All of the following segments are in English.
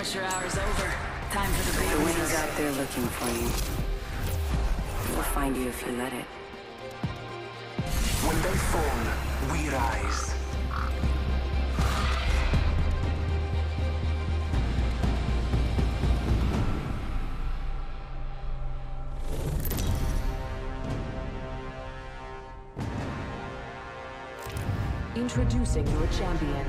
amateur hour's over. Time for the big wings. The wind's out there looking for you. It will find you if you let it. When they fall, we rise. Introducing your champion.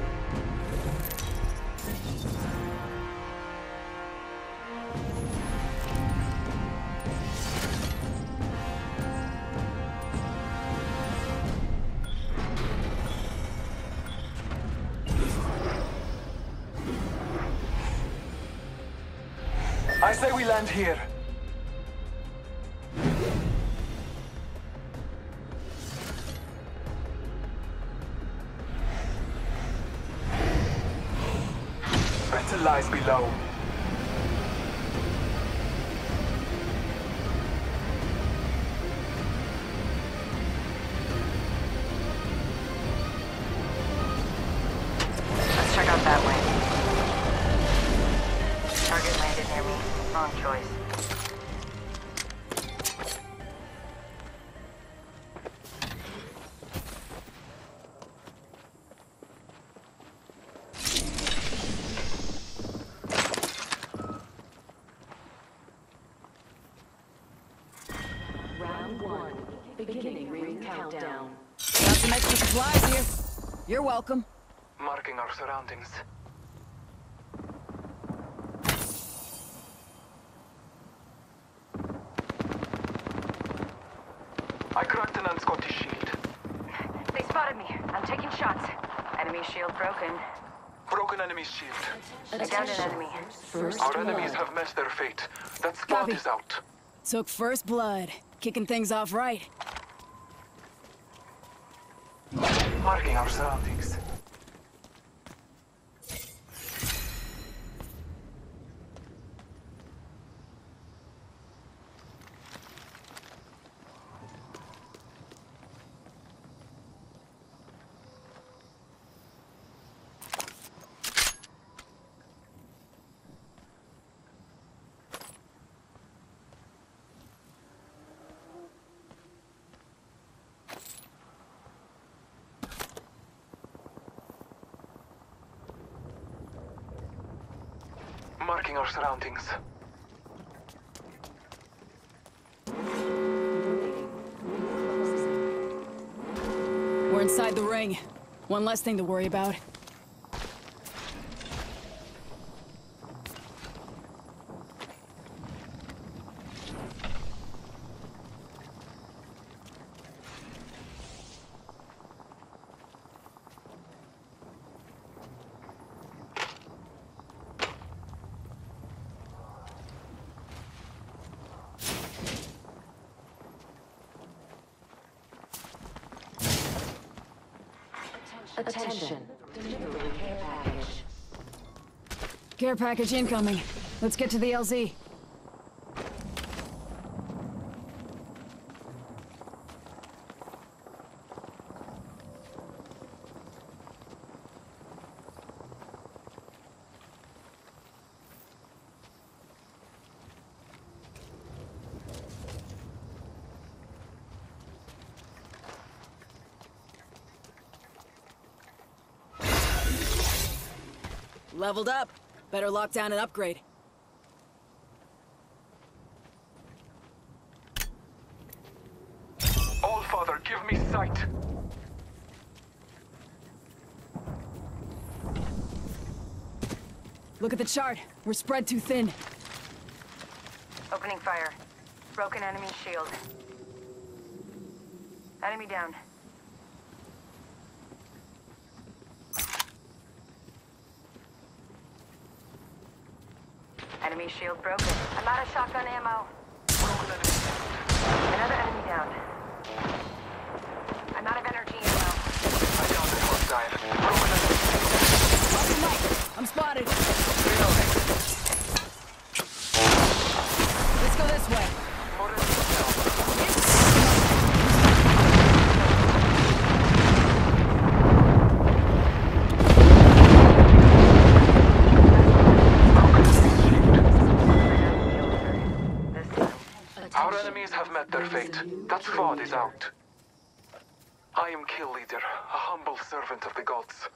I say we land here. Lies below. Let's check out that way. Target landed near me. Wrong choice. Countdown. Got some extra supplies here. You're welcome. Marking our surroundings. I cracked an un-Scottish shield. They spotted me. I'm taking shots. Enemy shield broken. Broken enemy shield. I downed an enemy. Our enemies have met their fate. That squad is out. Took first blood. Kicking things off right. Marking our surroundings. Marking our surroundings. We're inside the ring. One less thing to worry about. Attention. Delivery care package. Care package incoming. Let's get to the LZ. Leveled up. Better lock down and upgrade. Allfather, give me sight. Look at the chart. We're spread too thin. Opening fire. Broken enemy shield. Enemy down. Enemy shield broken. I'm out of shotgun ammo. Another enemy down. I'm out of energy ammo. I down the first dive. Broken enemy. I'm spotted. Reloading. Let's go this way. Right, that squad is out. I am Kill Leader, a humble servant of the gods.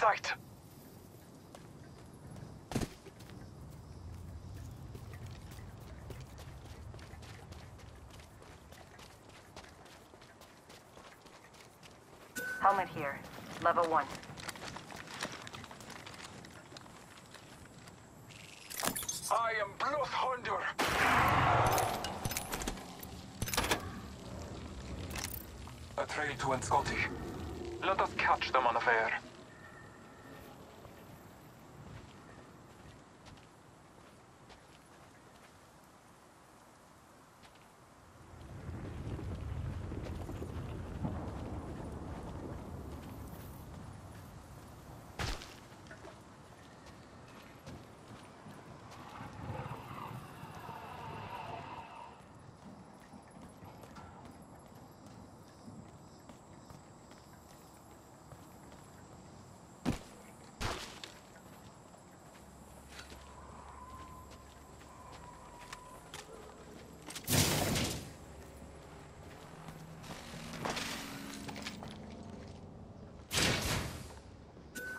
Sight! Helmet here. Level 1. I am Bloodhunter! A trail to Enscotti. Let us catch them unaware.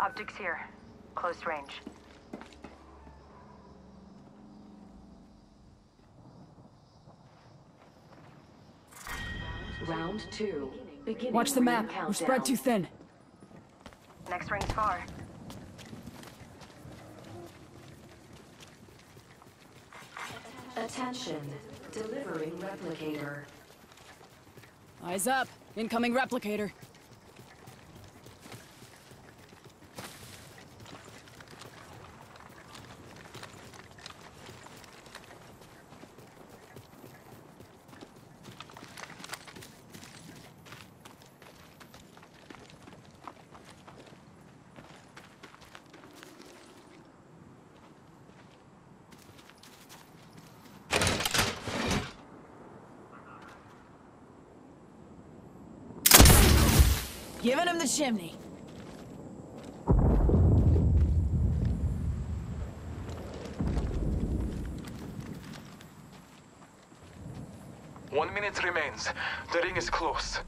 Optics here. Close range. Round 2. Beginning. Watch the map. We're spread too thin. Next ring's far. Attention. Delivering replicator. Eyes up. Incoming replicator. Giving him the chimney. One minute remains. The ring is close.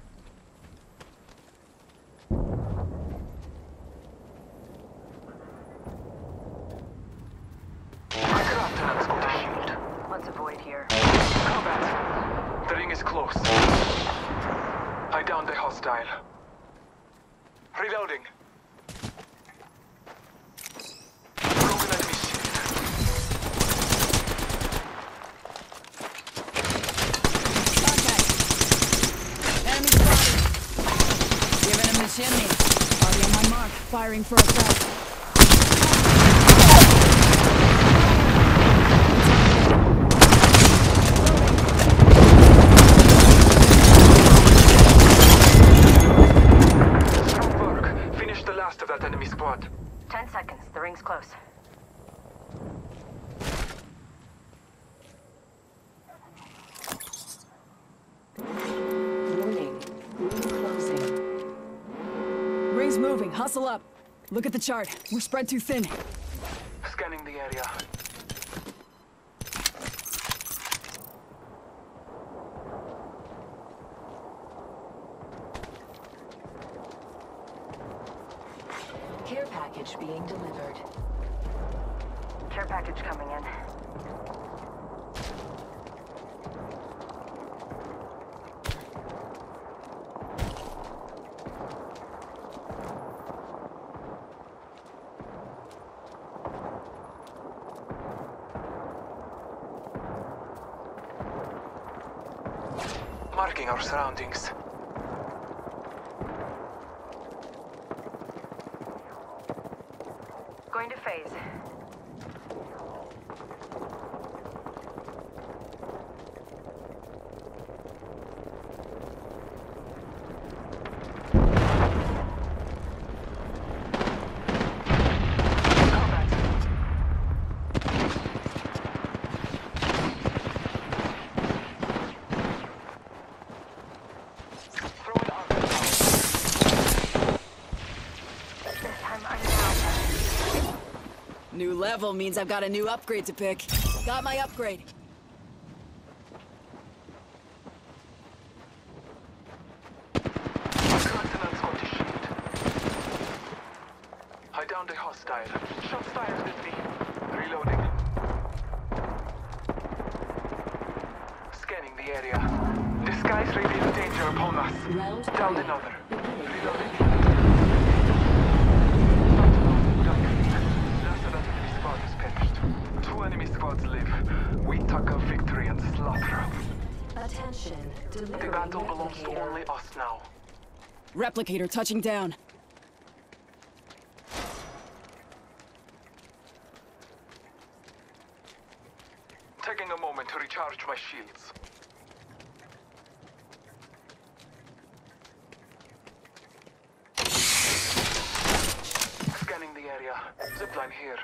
Let's avoid here. Combat. The ring is close. I downed the hostile. Reloading. Broken enemy shield. Enemy spotted. Giving him the chimney. Already on my mark. Firing for a crack. Squad. 10 seconds. The ring's close. Warning. Ring closing. Ring's moving. Hustle up. Look at the chart. We're spread too thin. Scanning the area. Care package being delivered. Care package coming in. Marking our surroundings. Going to phase. New level means I've got a new upgrade to pick. Got my upgrade. Coordinates on the shield. I downed a hostile. Shots fired with me. Reloading. Scanning the area. The skies reveal danger upon us. Downed another. Reloading. Enemy squads live. We tackle victory and slaughter. Attention. The battle belongs to only us now. Replicator touching down. Taking a moment to recharge my shields. Scanning the area. Zipline here.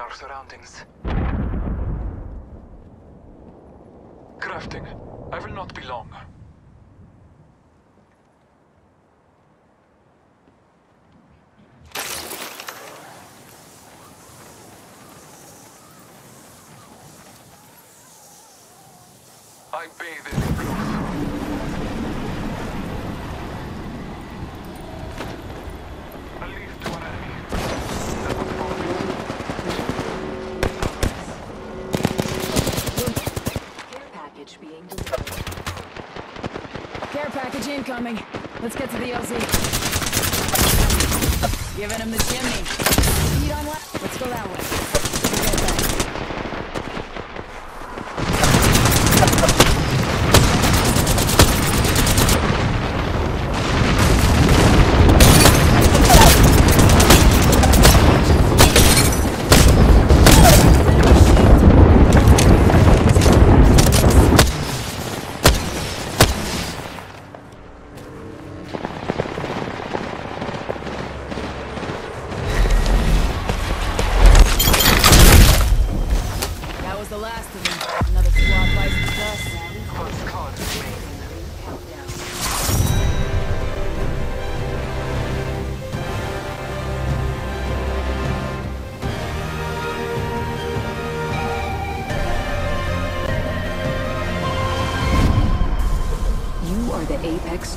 Our surroundings. Crafting. I will not be long. I bathe in the blue. Coming. Let's get to the LZ. Giving him the chimney. Speed on left. Let's go that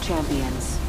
champions.